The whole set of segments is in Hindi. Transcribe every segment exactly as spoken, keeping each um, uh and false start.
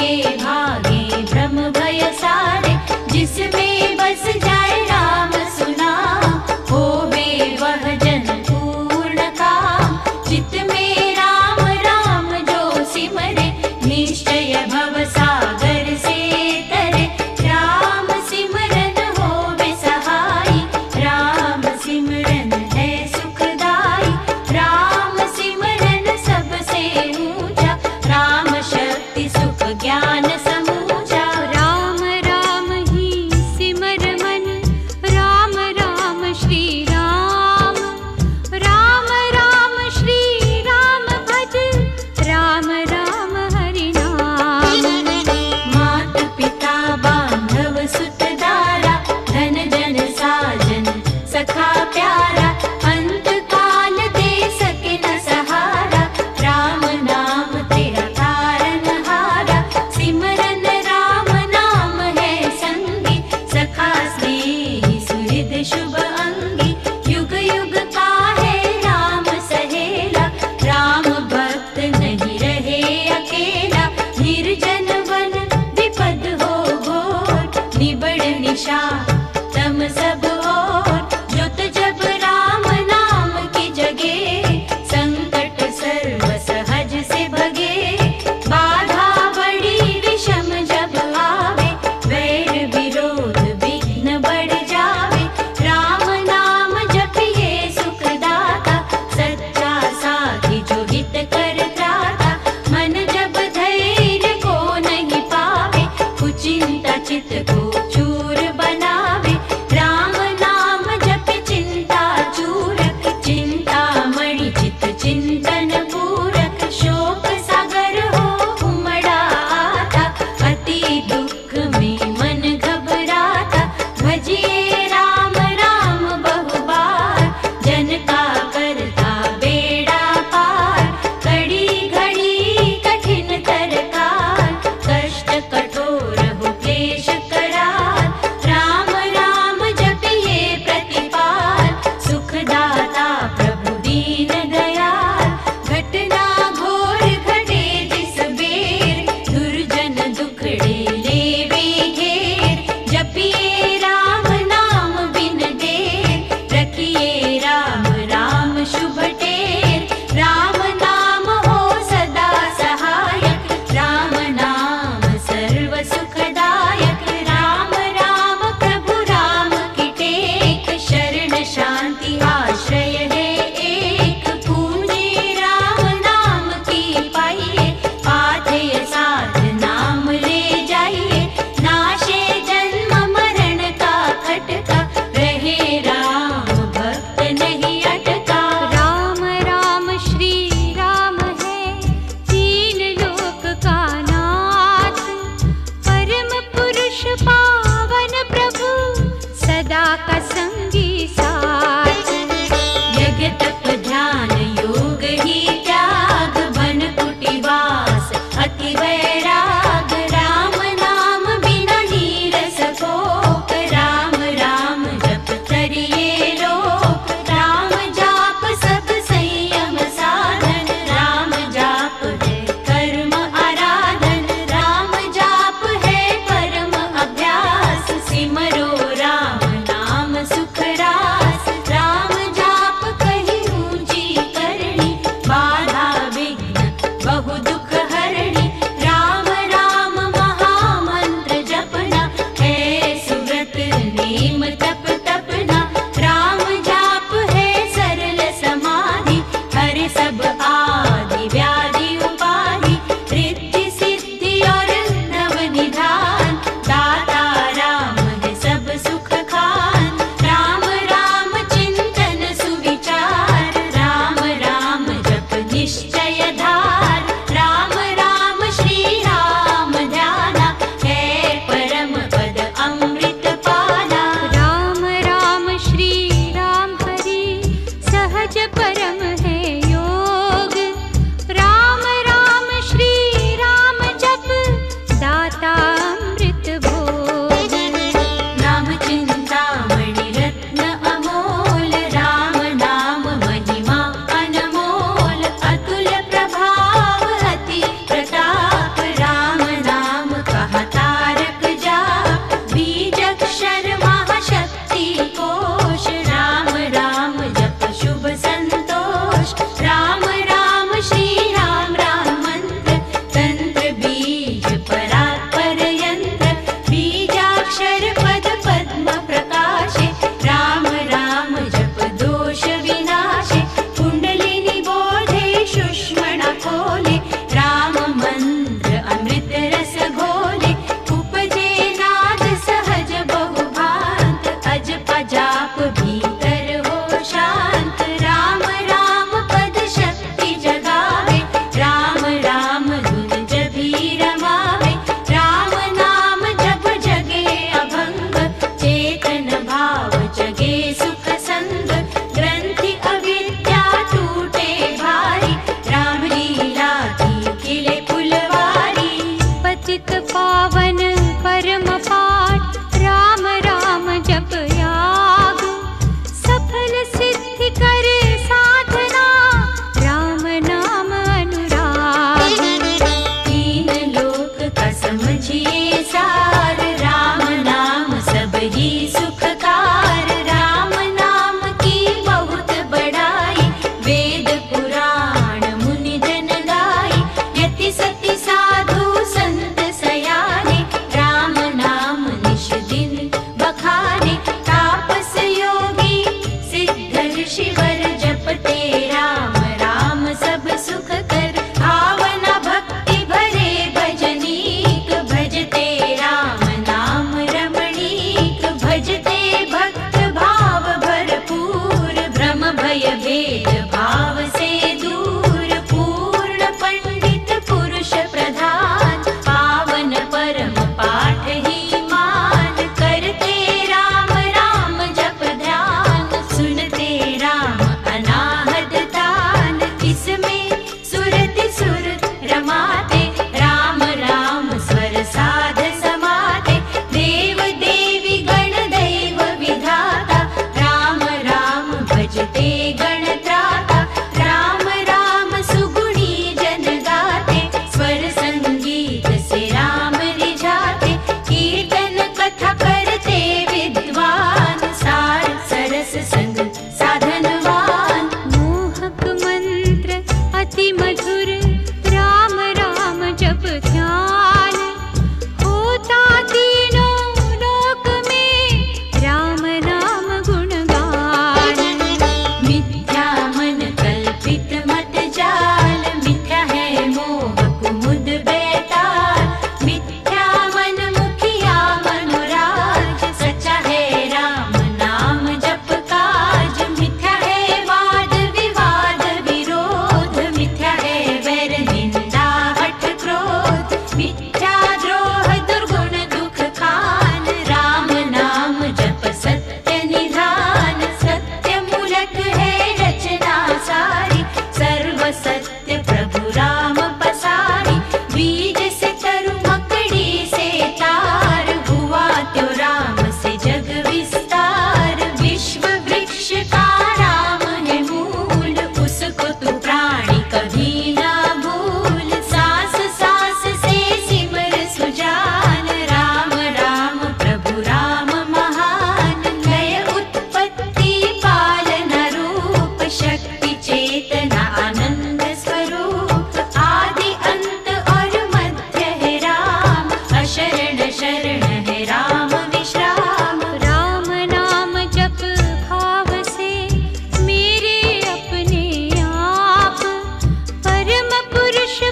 के भागे ब्रह्म भय सारे, जिसमें बस जाए राम सुना, होवे वह जन पूर्ण काम। चित में राम राम जो सिमरे, निश्चय भव सागर से तरे। राम सिमरन होवे सहाई, राम सिमरन है सुखदाई। राम सिमरन सबसे ऊंचा, राम शक्ति सुख ज्ञान समूचा। राम राम ही सिमर मन पतित पावन परम पाठ राम राम जप याग सफल सिद्धि करे साधना राम नाम अनुराग। तीन लोक का समझिए सार राम नाम सब ही सुखकार। राम नाम की बहुत बड़ाई वेद पुराण मुनि जन गाई। यति सति साधु संत शिवर जपते राम राम सब सुख कर। भावना भक्ति भरे भजनीक भजते राम नाम रमणीक। भजते भक्त भाव भरपूर भ्रम भय भेद भाव से दूर। पूर्ण पंडित पुरुष प्रधान पावन परम पाठ ही मान। करते राम राम जप ध्यान सुनते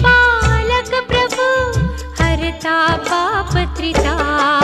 पालक प्रभु हरता पाप त्रिताप।